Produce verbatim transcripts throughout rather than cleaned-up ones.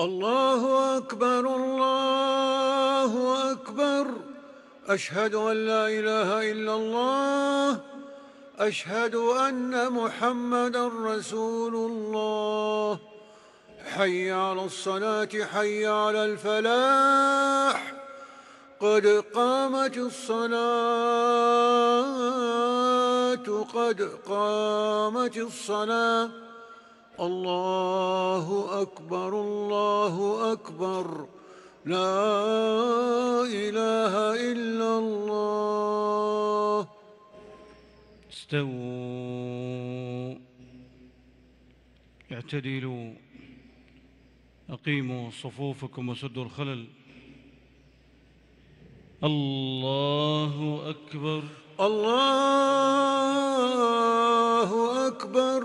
الله أكبر الله أكبر أشهد أن لا إله إلا الله أشهد أن محمدًا رسول الله حي على الصلاة حي على الفلاح قد قامت الصلاة قد قامت الصلاة الله أكبر الله أكبر لا إله إلا الله استووا اعتدلوا أقيموا صفوفكم وسدوا الخلل الله أكبر الله أكبر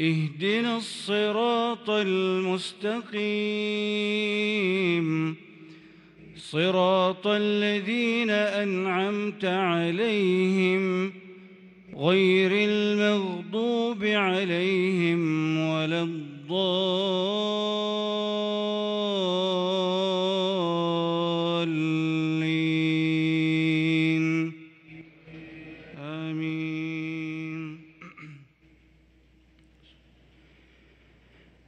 اهدنا الصراط المستقيم صراط الذين أنعمت عليهم غير المغضوب عليهم ولا الضالين آمين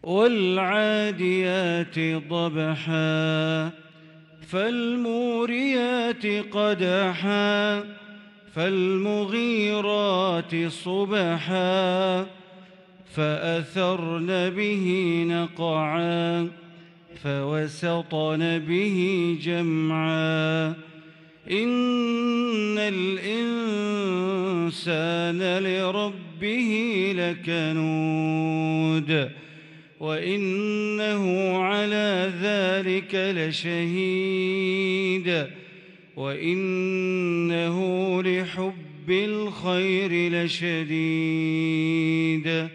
والعاديات ضبحا فالموريات قدحا فالمغيرات صبحا فأثرن به نقعا فوسطن به جمعا إن الإنسان لربه لكنود وإنه على ذلك لشهيد وإنه لحب الخير لشديد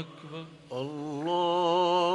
أكبر. الله أكبر. الله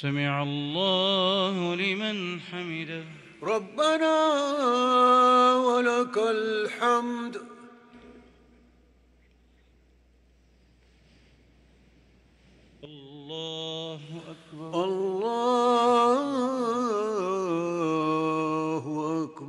سمع الله لمن حمده. ربنا ولك الحمد. الله أكبر. الله أكبر.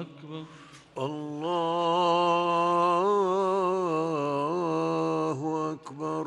أكبر. الله أكبر. الله أكبر.